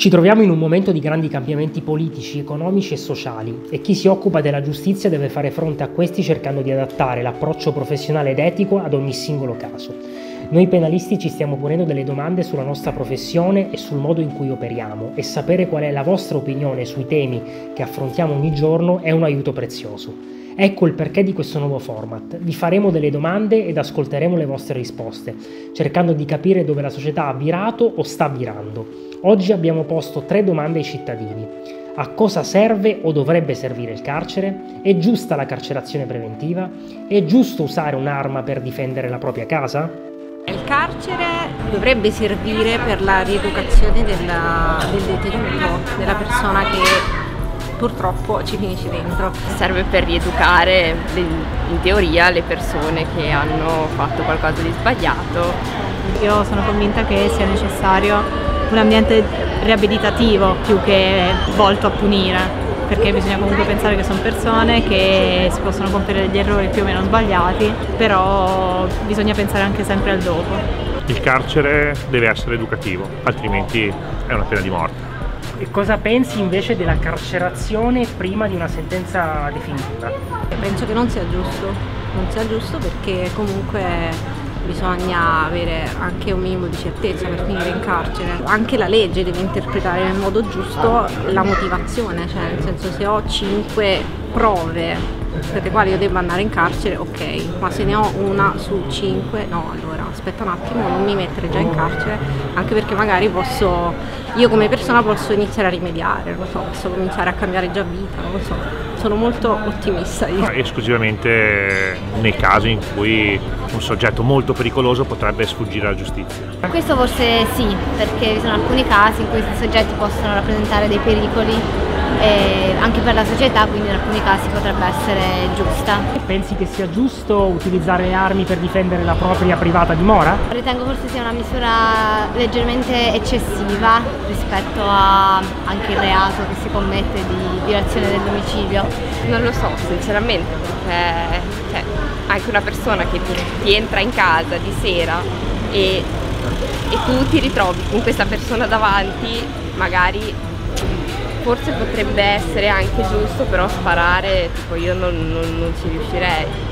Ci troviamo in un momento di grandi cambiamenti politici, economici e sociali e chi si occupa della giustizia deve fare fronte a questi cercando di adattare l'approccio professionale ed etico ad ogni singolo caso. Noi penalisti ci stiamo ponendo delle domande sulla nostra professione e sul modo in cui operiamo e sapere qual è la vostra opinione sui temi che affrontiamo ogni giorno è un aiuto prezioso. Ecco il perché di questo nuovo format. Vi faremo delle domande ed ascolteremo le vostre risposte, cercando di capire dove la società ha virato o sta virando. Oggi abbiamo posto 3 domande ai cittadini. A cosa serve o dovrebbe servire il carcere? È giusta la carcerazione preventiva? È giusto usare un'arma per difendere la propria casa? Il carcere dovrebbe servire per la rieducazione del detenuto, della persona che purtroppo ci finisce dentro. Serve per rieducare, in teoria, le persone che hanno fatto qualcosa di sbagliato. Io sono convinta che sia necessario un ambiente riabilitativo più che volto a punire, perché bisogna comunque pensare che sono persone che si possono compiere degli errori più o meno sbagliati, però bisogna pensare anche sempre al dopo. Il carcere deve essere educativo, altrimenti è una pena di morte. E cosa pensi invece della carcerazione prima di una sentenza definitiva? Penso che non sia giusto perché comunque bisogna avere anche un minimo di certezza per finire in carcere. Anche la legge deve interpretare nel modo giusto la motivazione, cioè nel senso se ho 5 prove per le quali io debba andare in carcere, ok, ma se ne ho una su 5, no, allora aspetta un attimo, non mi mettere già in carcere, anche perché magari io come persona posso iniziare a rimediare, non so, posso cominciare a cambiare già vita, non so, sono molto ottimista io. Esclusivamente nei casi in cui un soggetto molto pericoloso potrebbe sfuggire alla giustizia. Questo forse sì, perché ci sono alcuni casi in cui questi soggetti possono rappresentare dei pericoli anche per la società, quindi in alcuni casi potrebbe essere giusta. Pensi che sia giusto utilizzare le armi per difendere la propria privata dimora? Ritengo forse sia una misura leggermente eccessiva rispetto anche il reato che si commette di violazione del domicilio. Non lo so sinceramente, perché anche una persona che ti entra in casa di sera e tu ti ritrovi con questa persona davanti, magari forse potrebbe essere anche giusto, però sparare, tipo, io non ci riuscirei.